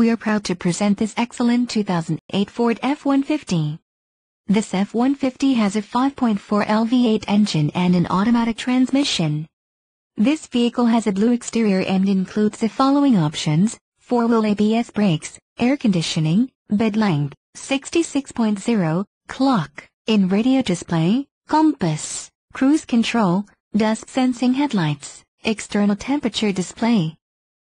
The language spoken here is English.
We are proud to present this excellent 2008 Ford F-150. This F-150 has a 5.4L V8 engine and an automatic transmission. This vehicle has a blue exterior and includes the following options: 4-wheel ABS brakes, air conditioning, bed length 66.0, clock, in-radio display, compass, cruise control, dust-sensing headlights, external temperature display.